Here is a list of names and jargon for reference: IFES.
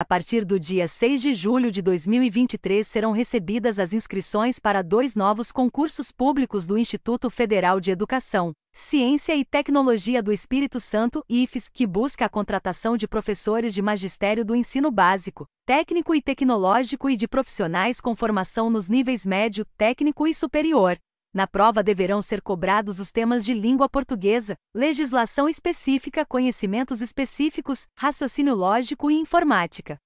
A partir do dia 6 de julho de 2023 serão recebidas as inscrições para 2 novos concursos públicos do Instituto Federal de Educação, Ciência e Tecnologia do Espírito Santo, IFES, que busca a contratação de professores de magistério do ensino básico, técnico e tecnológico e de profissionais com formação nos níveis médio, técnico e superior. Na prova deverão ser cobrados os temas de língua portuguesa, legislação específica, conhecimentos específicos, raciocínio lógico e informática.